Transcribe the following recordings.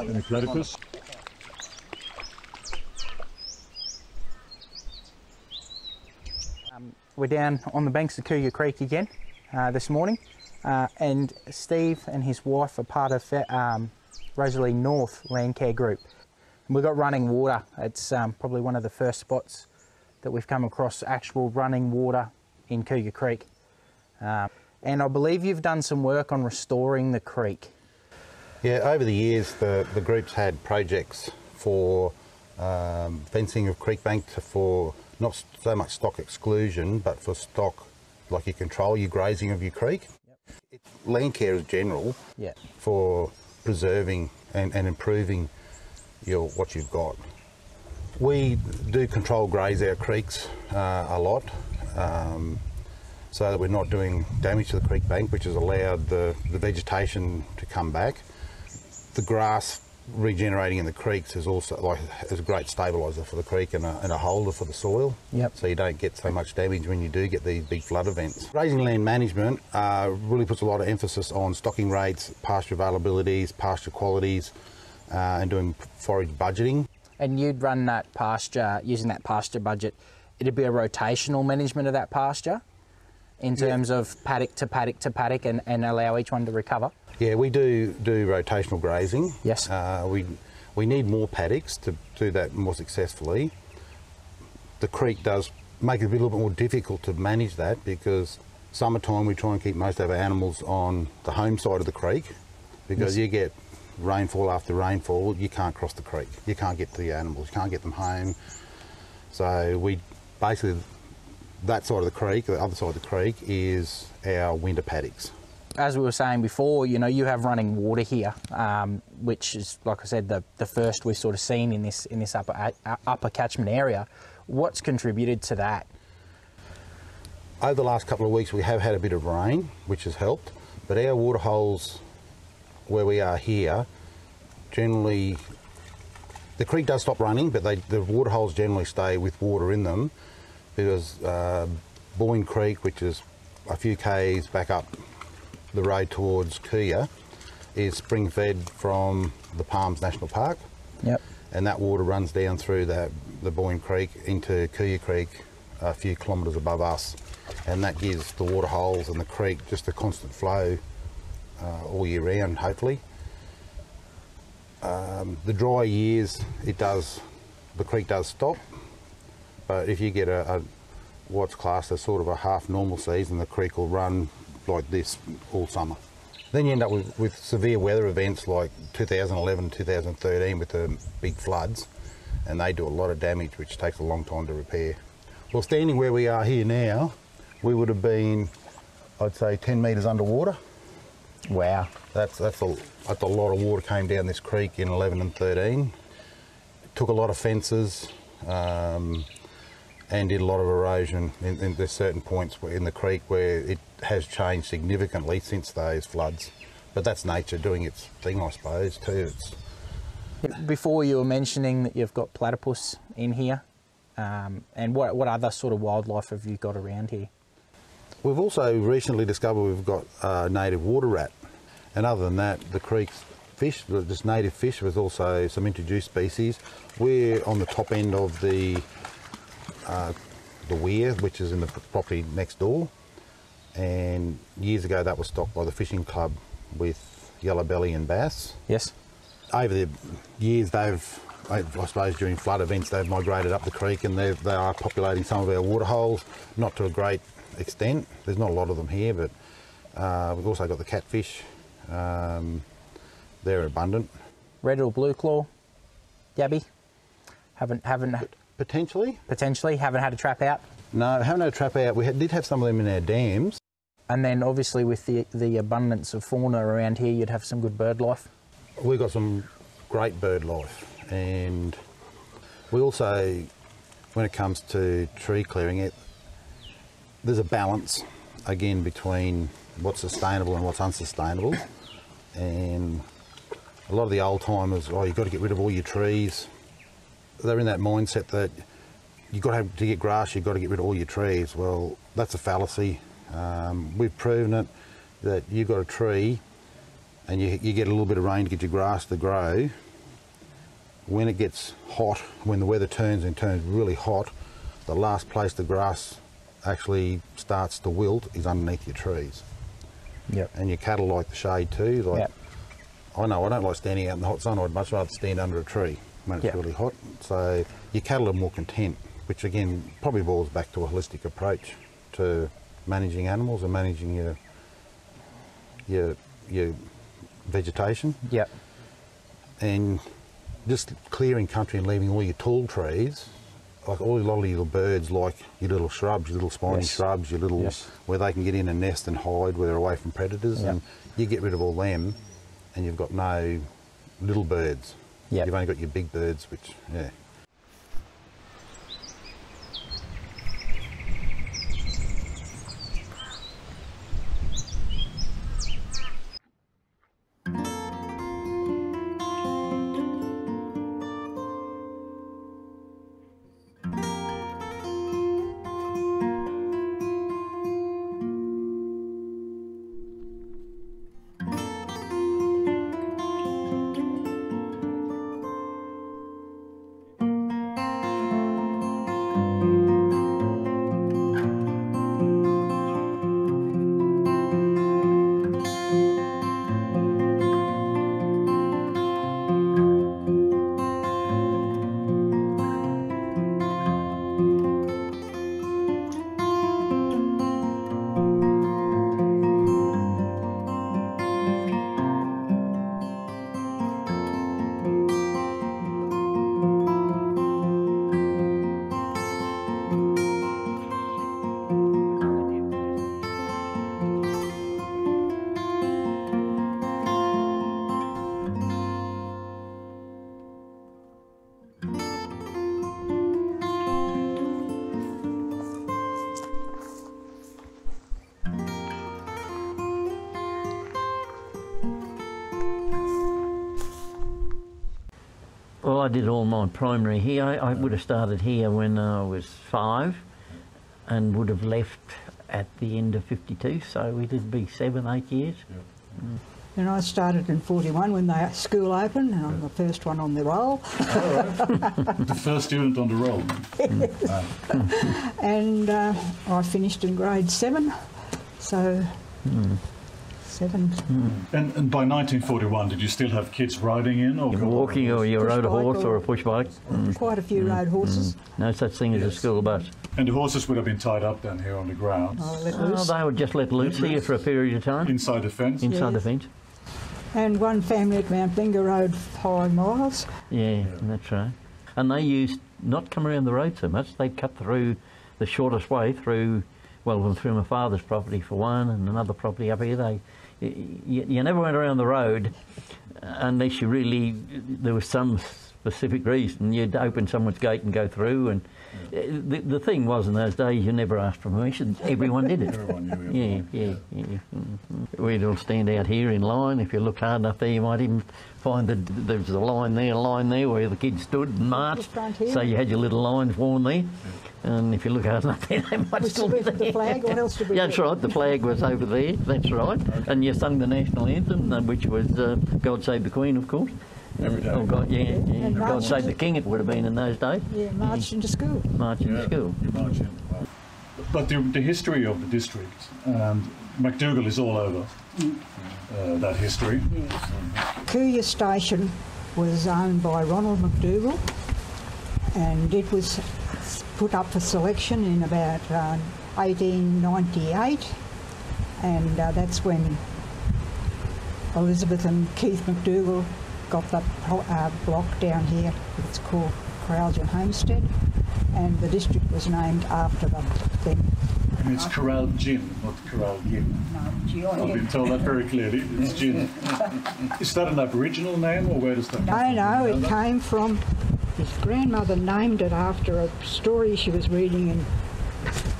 and a platypus. We're down on the banks of Cooyar Creek again this morning, and Steve and his wife are part of Rosalie North Landcare group. And we've got running water. It's probably one of the first spots that we've come across actual running water in Cooyar Creek. And I believe you've done some work on restoring the creek. Yeah, over the years the group's had projects for fencing of creek bank for not so much stock exclusion, but for stock, like you control your grazing of your creek. Yep. Landcare is general for preserving and improving your what you've got. We do control graze our creeks a lot, so that we're not doing damage to the creek bank, which has allowed the vegetation to come back. The grass regenerating in the creeks is also is a great stabiliser for the creek and a holder for the soil. Yep. So you don't get so much damage when you do get these big flood events. Grazing land management really puts a lot of emphasis on stocking rates, pasture availabilities, pasture qualities, and doing forage budgeting. And you'd run that pasture using that pasture budget. It'd be a rotational management of that pasture, in terms of paddock to paddock to paddock, and allow each one to recover? Yeah, we do rotational grazing. Yes. We need more paddocks to do that more successfully. The creek does make it a little bit more difficult to manage that, because summertime we try and keep most of our animals on the home side of the creek, because you get rainfall after rainfall, you can't cross the creek. You can't get to the animals, you can't get them home. So we basically, that side of the creek, the other side of the creek, is our winter paddocks. As we were saying before, you know, you have running water here, which is, like I said, the first we've sort of seen in this upper catchment area. What's contributed to that? Over the last couple of weeks, we have had a bit of rain, which has helped, but our water holes where we are here, generally, the creek does stop running, but the water holes generally stay with water in them, because Boyne Creek, which is a few k's back up the road towards Cooyar, is spring fed from the Palms National Park. Yep. And that water runs down through the Boyne Creek into Cooyar Creek a few kilometres above us, and that gives the water holes and the creek just a constant flow all year round, hopefully. The dry years, the creek does stop, but if you get a what's classed as sort of a half normal season, the creek will run like this all summer. Then you end up with severe weather events like 2011, 2013 with the big floods, and they do a lot of damage, which takes a long time to repair. Well, standing where we are here now, we would have been, I'd say, 10 metres underwater. Wow. That's a lot of water came down this creek in 11 and 13. It took a lot of fences, and did a lot of erosion. And there's certain points in the creek where it has changed significantly since those floods. But that's nature doing its thing, I suppose, too. Before you were mentioning that you've got platypus in here, and what other sort of wildlife have you got around here? We've also recently discovered we've got native water rat. And other than that, the creek's fish, just native fish, there's also some introduced species. We're on the top end of the weir, which is in the property next door, and years ago that was stocked by the fishing club with yellow belly and bass. Yes. Over the years, they've, I suppose during flood events, they've migrated up the creek, and they are populating some of our water holes, not to a great extent. There's not a lot of them here, but we've also got the catfish. They're abundant. Red or blue claw, yabby. Haven't Potentially, haven't had a trap out? No, haven't had a trap out. We did have some of them in our dams. And then obviously with the abundance of fauna around here, you'd have some good bird life? We've got some great bird life. And we also, when it comes to tree clearing, there's a balance, again, between what's sustainable and what's unsustainable. And a lot of the old timers, oh, you've got to get rid of all your trees. They're in that mindset that you've got to have to get grass, you've got to get rid of all your trees. Well, that's a fallacy. We've proven it, that you've got a tree and you get a little bit of rain to get your grass to grow, when it gets hot, when the weather turns and turns really hot, the last place the grass actually starts to wilt is underneath your trees. Yep. And your cattle like the shade too. Like, yep. I know I don't like standing out in the hot sun. I'd much rather stand under a tree when it's yep. really hot. So your cattle are more content, which again probably boils back to a holistic approach to managing animals and managing your vegetation. Yep. And just clearing country and leaving all your tall trees, like all a lot of your little birds, like your little shrubs, your little spiny yes. shrubs, your little yes. where they can get in and nest and hide, where they're away from predators, yep. and you get rid of all them, and you've got no little birds. Yep. You've only got your big birds, which yeah. Well, I did all my primary here. I would have started here when I was 5 and would have left at the end of 52, so it'd be 7, 8 years. Yeah. Mm. And I started in 41 when the school opened, and I'm the first one on the roll. Oh, right. The first student on the roll. Yes. Oh. And I finished in grade 7, so... Mm. Mm. And by 1941, did you still have kids riding in? Or walking, or you rode a horse or a push bike? Mm. Quite a few mm. rode horses. Mm. No such thing yes. as a school bus. And the horses would have been tied up down here on the ground? Oh, they would just let loose here for a period of time. Inside the fence? Inside yes. the fence. And one family at Mount Binga rode 5 miles. Yeah, yeah, that's right. And they used not come around the road so much. They'd cut through the shortest way through, well, through my father's property for one and another property up here. They... You never went around the road unless you really, there was some specific reason. You'd open someone's gate and go through, and the thing was in those days you never asked for permission. Everyone did it. Everyone knew everyone. Yeah. Mm-hmm. We'd all stand out here in line. If you looked hard enough there, you might even find that there was a line there where the kids stood and marched. So you had your little lines worn there. And if you look hard enough there, they might still be there. The flag, what else did we do? That's right, the flag was over there, that's right. Okay. And you sung the national anthem, which was God Save the Queen, of course. Every day. Oh, God, yeah, yeah. Yeah. God Save the King, it would have been in those days. Yeah, marching to school. Marching to school. You march in. But the history of the district, McDougall is all over that history. Yes. Cooyar Station was owned by Ronald McDougall, and it was put up for selection in about 1898, and that's when Elizabeth and Keith McDougall got the block down here. It's called Kooralgin Homestead, and the district was named after them then. And it's Kooralgin, not Kooralgin. No, I've been told that very clearly. It's gin. Is that an Aboriginal name, or where does that come from? No, it came from... His grandmother named it after a story she was reading in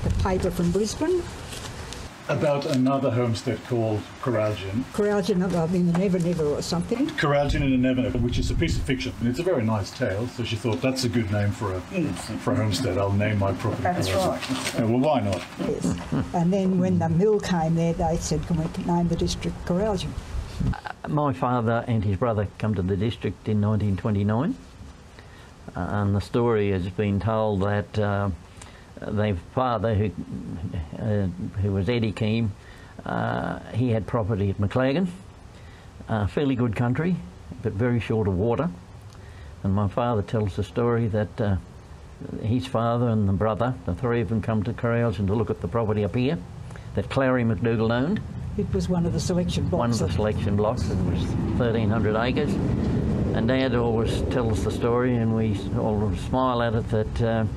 the paper from Brisbane. About another homestead called Kooralgin. Kooralgin in the Never Never or something. Kooralgin in the Never Never, which is a piece of fiction. And it's a very nice tale, so she thought that's a good name for a homestead. I'll name my property Kooralgin. That's right. Yeah, well, why not? Yes. And then when the mill came there, they said, can we name the district Kooralgin? My father and his brother come to the district in 1929. and the story has been told that their father, who was Eddie Keane, he had property at McLagan, fairly good country, but very short of water. And my father tells the story that his father and the brother, the three of them, come to Kooralgin to look at the property up here that Clary McDougall owned. It was one of the selection blocks. One of the selection blocks. It was 1,300 acres. And Dad always tells the story, and we all smile at it, that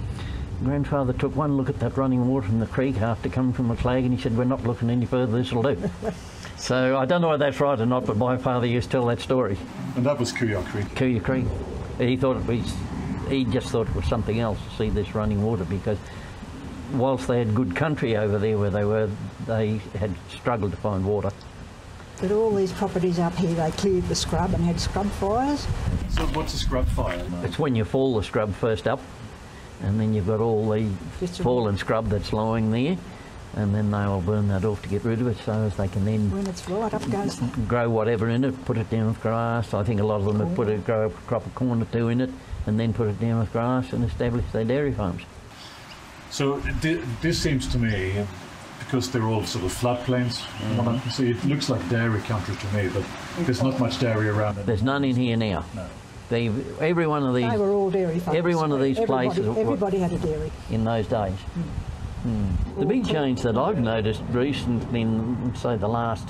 Grandfather took one look at that running water in the creek after coming from McLagan, and he said, "We're not looking any further, this will do." So I don't know whether that's right or not, but my father used to tell that story. And that was Cooyar Creek? Cooyar Creek. He thought it was, he just thought it was something else to see this running water, because whilst they had good country over there where they were, they had struggled to find water. But all these properties up here, they cleared the scrub and had scrub fires. So what's a scrub fire? Mate? It's when you fall the scrub first up, and then you've got all the fallen scrub that's lying there, and then they will burn that off to get rid of it, so as they can then, when it's right, up goes grow whatever in it, put it down with grass. I think a lot of them have put a crop of corn or two in it, and then put it down with grass and establish their dairy farms. So this seems to me, because they're all sort of floodplains, what I can see, it looks like dairy country to me, but there's not much dairy around it. There's none in here now. No. Every one of these. They were all dairy farms. Every one of these places. Everybody had a dairy. In those days. Mm. Mm. The big change that I've noticed recently, in, say, the last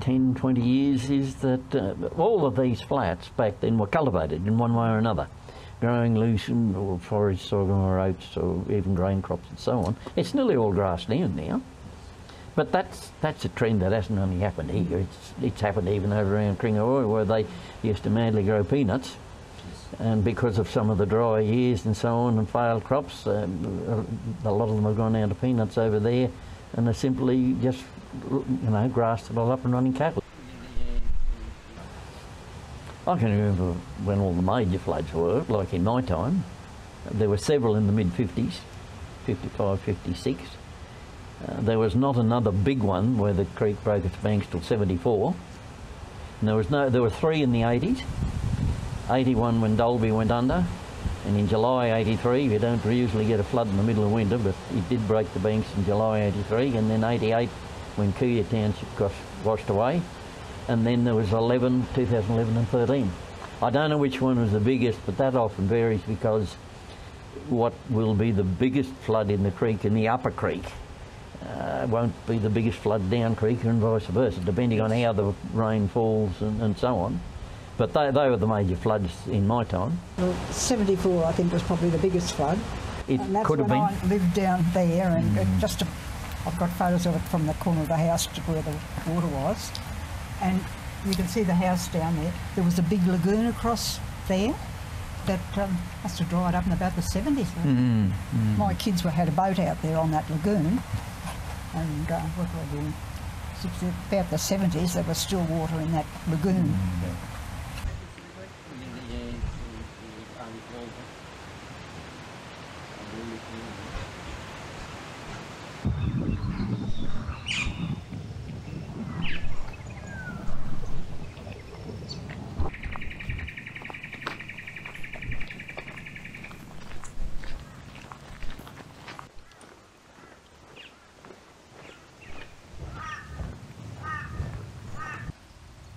10, 20 years, is that all of these flats back then were cultivated in one way or another. Growing lucerne or forage sorghum or oats or even grain crops and so on. It's nearly all grass down now. But that's a trend that hasn't only happened here. It's happened even over around Kingaroy, where they used to madly grow peanuts. And because of some of the dry years and so on and failed crops, a lot of them have gone down to peanuts over there, and they're simply just, you know, grassed it all up and running cattle. I can remember when all the major floods were, like in my time. There were several in the mid-50s, 55, 56. There was not another big one where the creek broke its banks till 74. And there were three in the 80s. 81 when Dolby went under, and in July 83, you don't usually get a flood in the middle of winter, but it did break the banks in July 83, and then 88 when Cooyar Township got washed away. And then there was 11, 2011 and 13. I don't know which one was the biggest, but that often varies, because what will be the biggest flood in the creek, in the upper creek, won't be the biggest flood down creek, and vice versa, depending on how the rain falls and so on. But they were the major floods in my time. Well, 74, I think, was probably the biggest flood. It could have been. I lived down there, and I've got photos of it from the corner of the house to where the water was. And you can see the house down there. There was a big lagoon across there that must have dried up in about the 70s. My kids had a boat out there on that lagoon, and what were they doing? About the 70s, there was still water in that lagoon.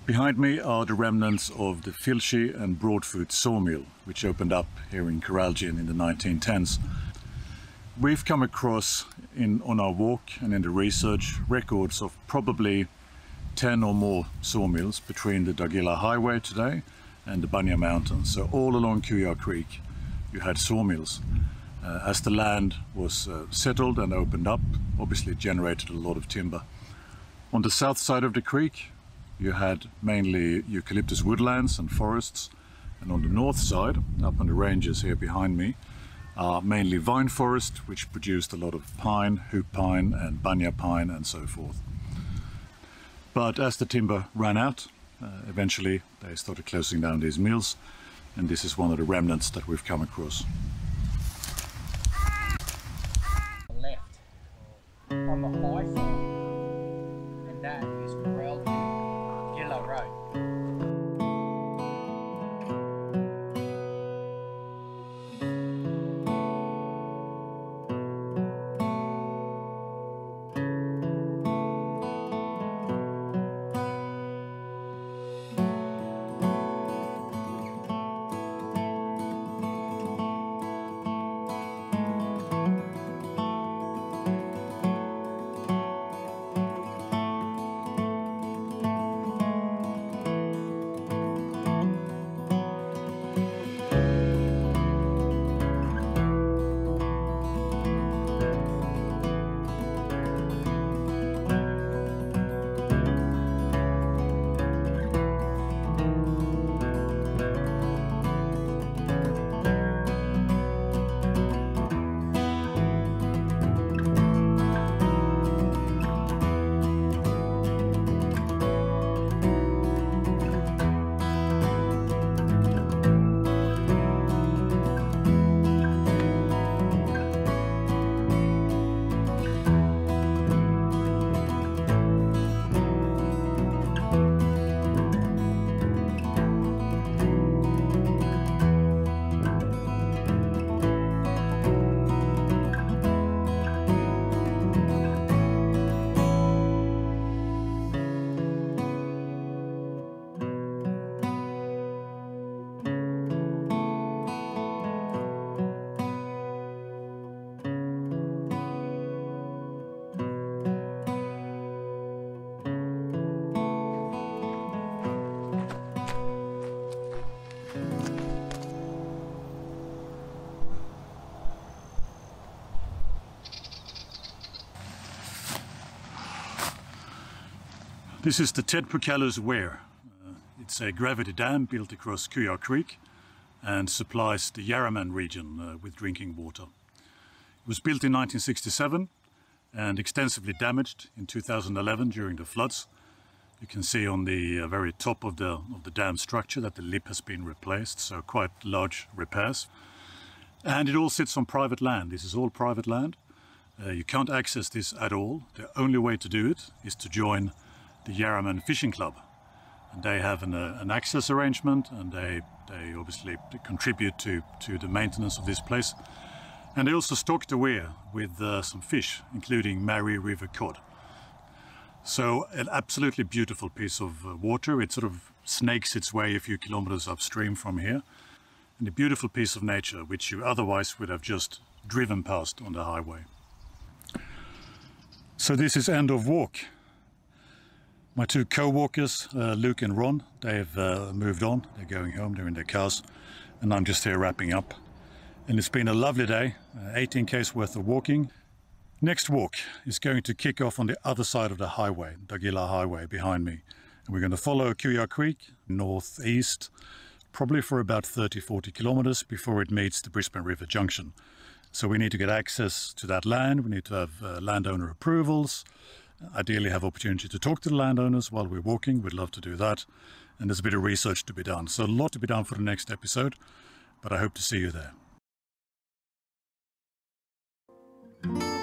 Behind me are the remnants of the Filshi and Broadfoot sawmill, which opened up here in Kooralgin in the 1910s. We've come across, on our walk and in the research, records of probably 10 or more sawmills between the Dagila Highway today and the Bunya Mountains. So all along Cooyar Creek you had sawmills. As the land was settled and opened up, obviously it generated a lot of timber. On the south side of the creek, you had mainly eucalyptus woodlands and forests, and on the north side, up on the ranges here behind me, are mainly vine forest, which produced a lot of pine, hoop pine and bunya pine and so forth. But as the timber ran out, eventually they started closing down these mills, and this is one of the remnants that we've come across. Left on the high side, and that is Kooralgin. Right. This is the Ted Pukallus Weir. It's a gravity dam built across Cooyar Creek and supplies the Yarraman region with drinking water. It was built in 1967 and extensively damaged in 2011 during the floods. You can see on the very top of the dam structure that the lip has been replaced, so quite large repairs. And it all sits on private land. This is all private land. You can't access this at all. The only way to do it is to join the Yarraman Fishing Club. And they have an access arrangement, and they obviously contribute to the maintenance of this place. And they also stock the weir with some fish, including Mary River Cod. So an absolutely beautiful piece of water. It sort of snakes its way a few kilometers upstream from here. And a beautiful piece of nature, which you otherwise would have just driven past on the highway. So this is end of walk. My two co-walkers, Luke and Ron, they've moved on. They're going home, they're in their cars. And I'm just here wrapping up. And it's been a lovely day, 18k's worth of walking. Next walk is going to kick off on the other side of the highway, Dagila Highway behind me. And we're going to follow Cooyar Creek northeast, probably for about 30-40 kilometers before it meets the Brisbane River junction. So we need to get access to that land, we need to have landowner approvals, ideally have opportunity to talk to the landowners while we're walking. We'd love to do that. And there's a bit of research to be done. So a lot to be done for the next episode, but I hope to see you there.